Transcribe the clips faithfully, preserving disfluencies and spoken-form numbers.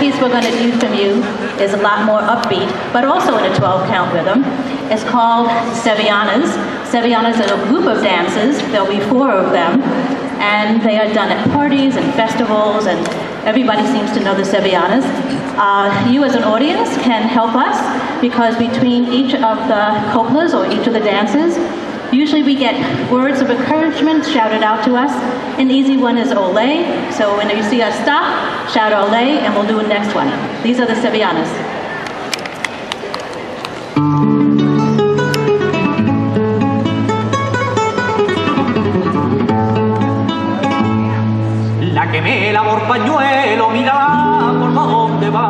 piece we're going to do from you is a lot more upbeat, but also in a twelve count rhythm. It's called Sevillanas. Sevillanas are a group of dances. There'll be four of them, and they are done at parties and festivals, and everybody seems to know the Sevillanas. Uh, you as an audience can help us, because between each of the coplas, or each of the dances, usually we get words of encouragement shouted out to us. An easy one is Olé, so when you see us stop, shout Olé, and we'll do the next one. These are the Sevillanas. La que me la por pañuelo, mira por dónde va.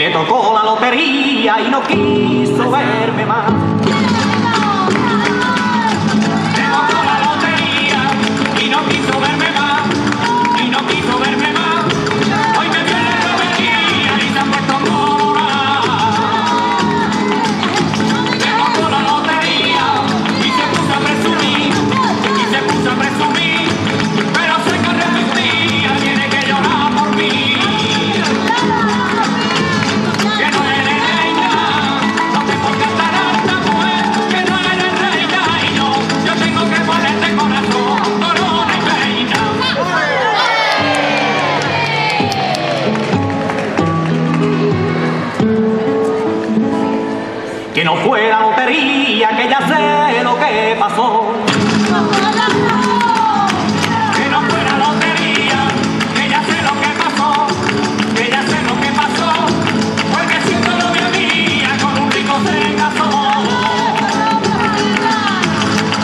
Le tocó la lotería y no quiso verme más. Le tocó la lotería y no quiso verme más. Y no quiso verme más. Hoy me dio la lotería y se ha puesto a llorar. Le tocó la lotería y se puso a presumir. Y se puso a presumir. Pero sé que arrepentía, tiene que llorar por mí. Que no fue la lotería, que ya sé lo que pasó. Que no fue la lotería, que ya sé lo que pasó. Que ya sé lo que pasó. Porque siendo novia mía, con un rico se casó.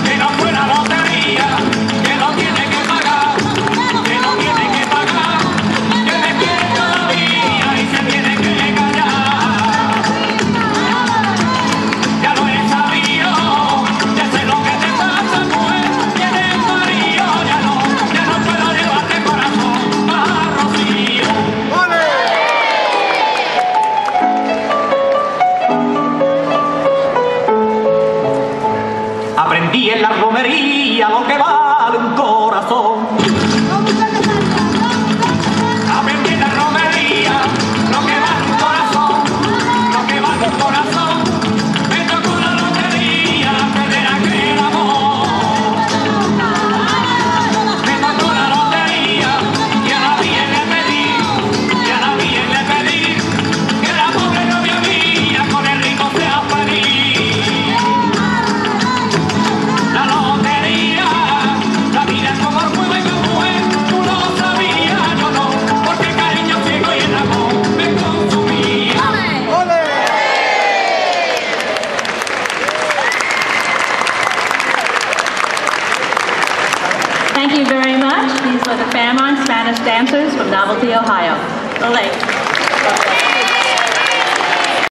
Que no fue la lotería, que no tiene que pagar. Que no tiene que pagar. Que me quiere todavía y se tiene que callar. Aprendí en la romería lo que vale un corazón. Aprendí en la romería lo que vale un corazón. Lo que vale un corazón. Me tocó la lotería, perder aquel amor. Me tocó la lotería y a la bien le pedí, y a la bien le pedí que la pobre novia mía con el rico sea feliz. Thank you very much. These were the Fairmount Spanish Dancers from Novelty, Ohio. Olé.